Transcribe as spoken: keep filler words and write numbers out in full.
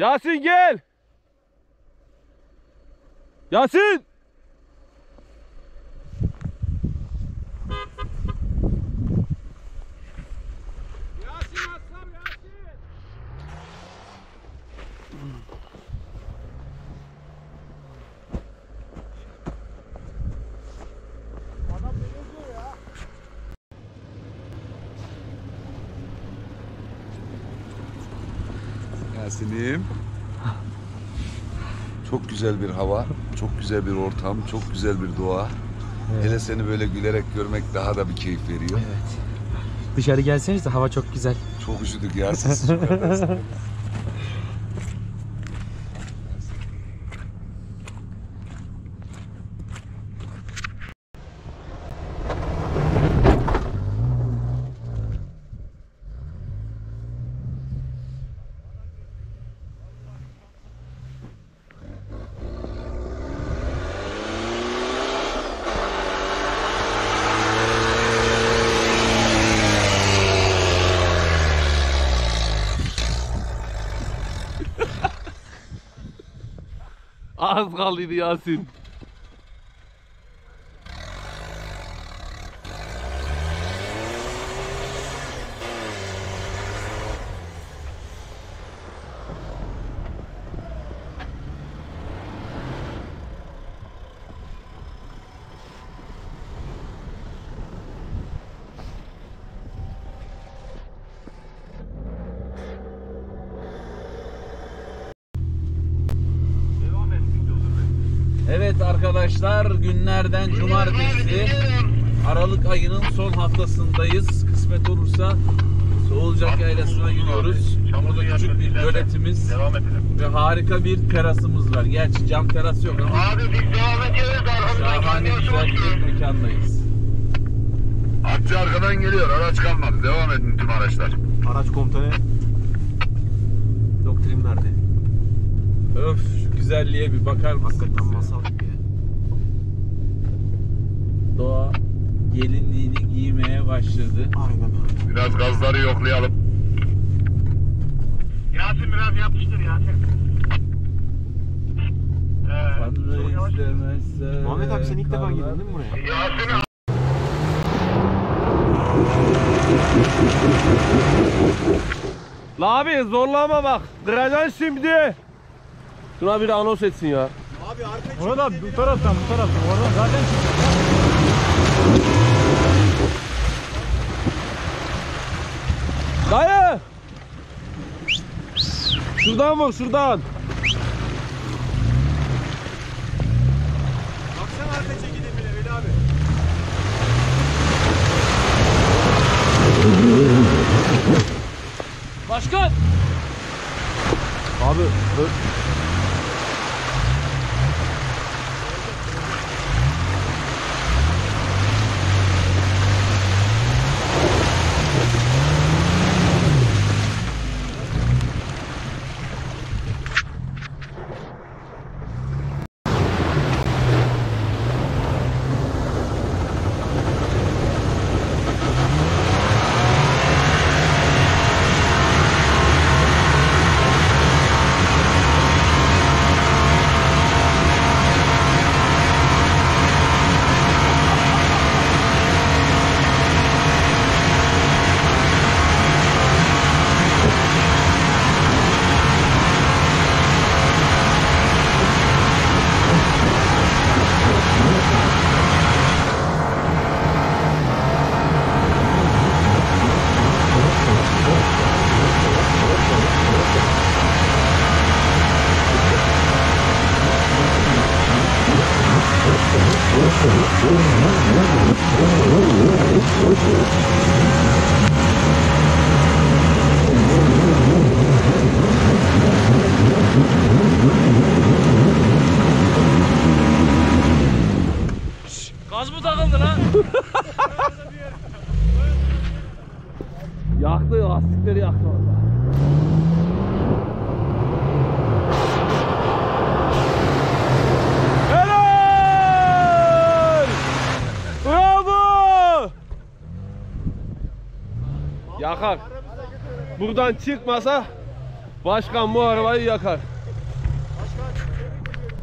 Yasin gel. Yasin. Yasin'im. Çok güzel bir hava, çok güzel bir ortam, çok güzel bir doğa. Evet. Hele seni böyle gülerek görmek daha da bir keyif veriyor. Evet. Dışarı gelseniz de hava çok güzel. Çok üşüdük Yasin. Az kaldıydı Yasin. Evet arkadaşlar, günlerden cumartesi, Aralık ayının son haftasındayız. Kısmet olursa Soğulcak Yaylası'na gidiyoruz. Burada küçük bir göletimiz ve harika bir terasımız var. Gerçi cam teras yok ama abi biz devam ediyoruz. Şahane güzel bir mekandayız. Atçı arkadan geliyor, araç kalmadı. Devam edin tüm araçlar. Araç komutanı doktrin verdi. Öf, şu güzelliğe bir bakar mısın? Hakikaten masal gibi. Doğa gelinliğini giymeye başladı. Aynen. Biraz gazları yoklayalım. Yasin biraz yapıştır Yasin. Ee, Mehmet abi sen ilk defa girdin değil mi buraya? Yasin abi. La abi zorlama bak. Kıracaksın şimdi. Şuna bir de anons etsin ya. Abi arka orada bu taraftan bu taraftan. Oradan zaten çıkacak. Dayı! Şuradan vur şuradan. Baksana arka çekilin bile Veli abi. Başkan! Abi dur. Gaz mı takıldı lan? Yaktı, lastikleri yaktı vallahi. Helal! Bravo! Yakar. Buradan çıkmasa Başkan bu arabayı yakar.